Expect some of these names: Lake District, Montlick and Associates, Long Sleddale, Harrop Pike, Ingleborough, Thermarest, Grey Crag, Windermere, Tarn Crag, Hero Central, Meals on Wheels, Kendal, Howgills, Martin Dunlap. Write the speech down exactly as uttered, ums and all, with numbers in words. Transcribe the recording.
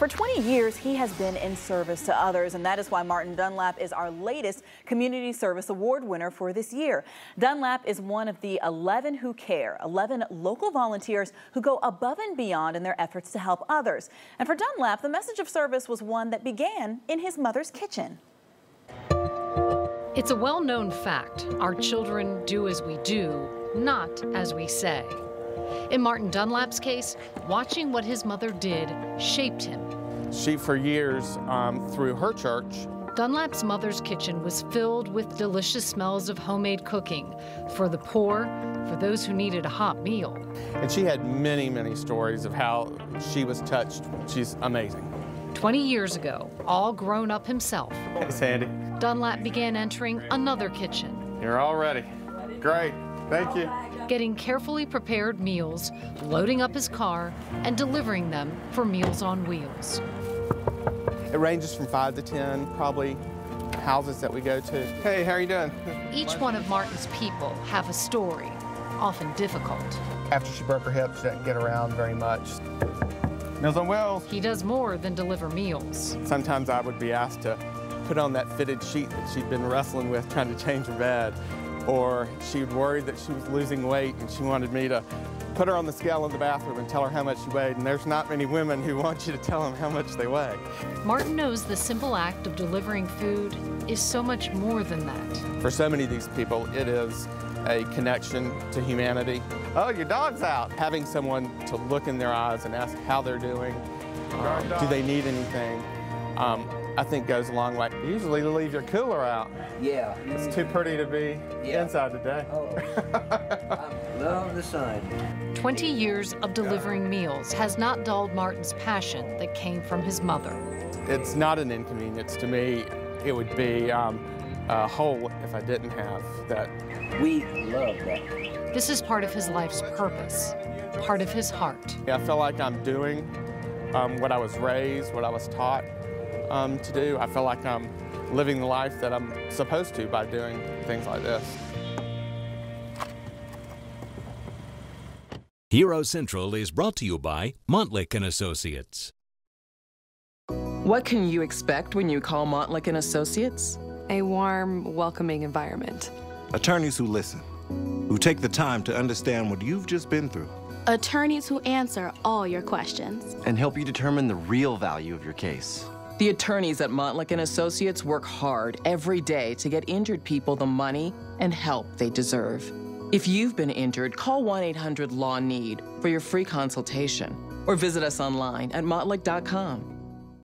For twenty years, he has been in service to others, and that is why Martin Dunlap is our latest Community Service Award winner for this year. Dunlap is one of the eleven Who Care, eleven local volunteers who go above and beyond in their efforts to help others. And for Dunlap, the message of service was one that began in his mother's kitchen. It's a well-known fact. Our children do as we do, not as we say. In Martin Dunlap's case, watching what his mother did shaped him. She, for years, um, through her church. Dunlap's mother's kitchen was filled with delicious smells of homemade cooking for the poor, for those who needed a hot meal. And she had many, many stories of how she was touched. She's amazing. twenty years ago, all grown up himself, Sandy. Dunlap began entering another kitchen. You're all ready. Great. Thank you. Getting carefully prepared meals, loading up his car, and delivering them for Meals on Wheels. It ranges from five to ten, probably, houses that we go to. Hey, how are you doing? Each one of Martin's people have a story, often difficult. After she broke her hip, she didn't get around very much. Meals on Wheels. He does more than deliver meals. Sometimes I would be asked to put on that fitted sheet that she'd been wrestling with, trying to change her bed. Or she worried that she was losing weight and she wanted me to put her on the scale in the bathroom and tell her how much she weighed, and there's not many women who want you to tell them how much they weigh. Martin knows the simple act of delivering food is so much more than that. For so many of these people, it is a connection to humanity. Oh, your dog's out. Having someone to look in their eyes and ask how they're doing, um, do they need anything, um, I think goes a long way. You usually leave your cooler out. Yeah. It's too pretty to be yeah. inside today. Oh. I love the sun. twenty years of delivering meals has not dulled Martin's passion that came from his mother. It's not an inconvenience to me. It would be um, a hole if I didn't have that. We love that. This is part of his life's purpose, part of his heart. Yeah, I feel like I'm doing um, what I was raised, what I was taught. Um, to do. I feel like I'm living the life that I'm supposed to by doing things like this. Hero Central is brought to you by Montlick and Associates. What can you expect when you call Montlick and Associates? A warm, welcoming environment. Attorneys who listen, who take the time to understand what you've just been through. Attorneys who answer all your questions. And help you determine the real value of your case. The attorneys at Montlick and Associates work hard every day to get injured people the money and help they deserve. If you've been injured, call one eight hundred law need for your free consultation or visit us online at montlick dot com.